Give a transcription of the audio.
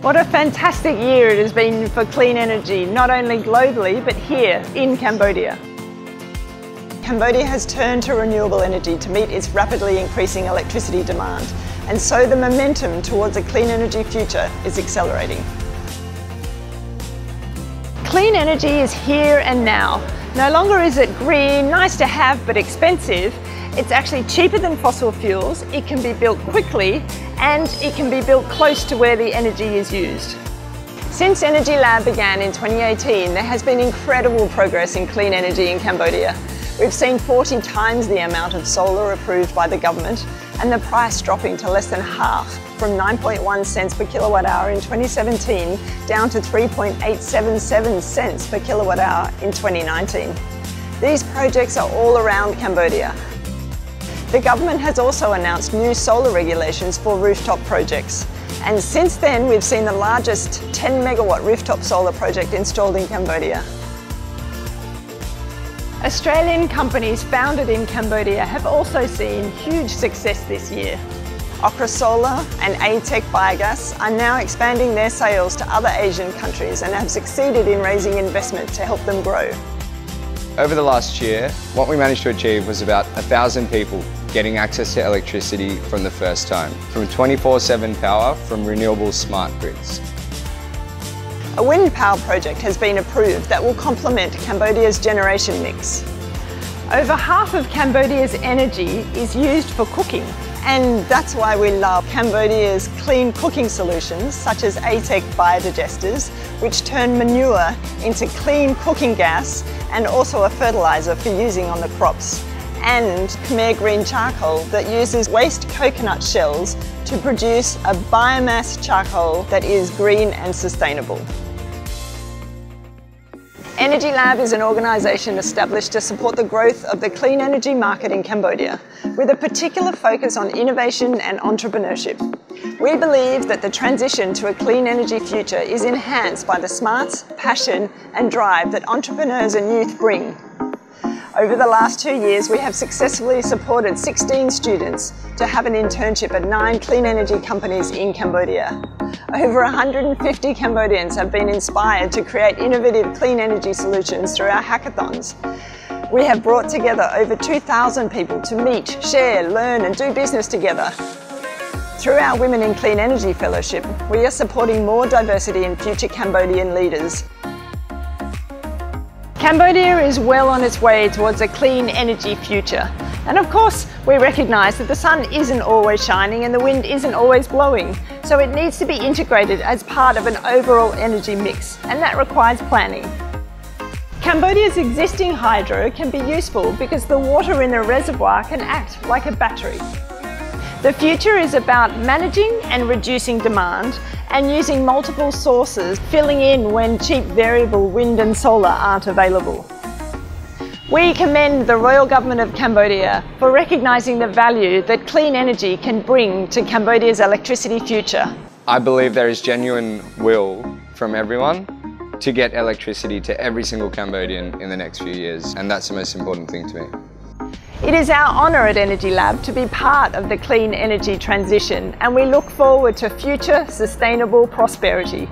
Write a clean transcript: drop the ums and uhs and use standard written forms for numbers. What a fantastic year it has been for clean energy, not only globally, but here in Cambodia. Cambodia has turned to renewable energy to meet its rapidly increasing electricity demand, and so the momentum towards a clean energy future is accelerating. Clean energy is here and now. No longer is it green, nice to have, but expensive. It's actually cheaper than fossil fuels, it can be built quickly, and it can be built close to where the energy is used. Since Energy Lab began in 2018, there has been incredible progress in clean energy in Cambodia. We've seen 40 times the amount of solar approved by the government, and the price dropping to less than half, from 9.1 cents per kilowatt hour in 2017 down to 3.877 cents per kilowatt hour in 2019. These projects are all around Cambodia. The government has also announced new solar regulations for rooftop projects. And since then, we've seen the largest 10 megawatt rooftop solar project installed in Cambodia. Australian companies founded in Cambodia have also seen huge success this year. Okra Solar and ATEC Biogas are now expanding their sales to other Asian countries and have succeeded in raising investment to help them grow. Over the last year, what we managed to achieve was about 1,000 people getting access to electricity from the first time, from 24/7 power from renewable smart grids. A wind power project has been approved that will complement Cambodia's generation mix. Over half of Cambodia's energy is used for cooking, and that's why we love Cambodia's clean cooking solutions such as ATEC biodigesters, which turn manure into clean cooking gas and also a fertiliser for using on the crops, and Khmer Green Charcoal that uses waste coconut shells to produce a biomass charcoal that is green and sustainable. Energy Lab is an organisation established to support the growth of the clean energy market in Cambodia, with a particular focus on innovation and entrepreneurship. We believe that the transition to a clean energy future is enhanced by the smarts, passion and drive that entrepreneurs and youth bring. Over the last 2 years, we have successfully supported 16 students to have an internship at 9 clean energy companies in Cambodia. Over 150 Cambodians have been inspired to create innovative clean energy solutions through our hackathons. We have brought together over 2,000 people to meet, share, learn and do business together. Through our Women in Clean Energy Fellowship, we are supporting more diversity in future Cambodian leaders. Cambodia is well on its way towards a clean energy future. And of course, we recognise that the sun isn't always shining and the wind isn't always blowing. So it needs to be integrated as part of an overall energy mix, and that requires planning. Cambodia's existing hydro can be useful because the water in the reservoir can act like a battery. The future is about managing and reducing demand, and using multiple sources, filling in when cheap variable wind and solar aren't available. We commend the Royal Government of Cambodia for recognising the value that clean energy can bring to Cambodia's electricity future. I believe there is genuine will from everyone to get electricity to every single Cambodian in the next few years, and that's the most important thing to me. It is our honour at Energy Lab to be part of the clean energy transition, and we look forward to future sustainable prosperity.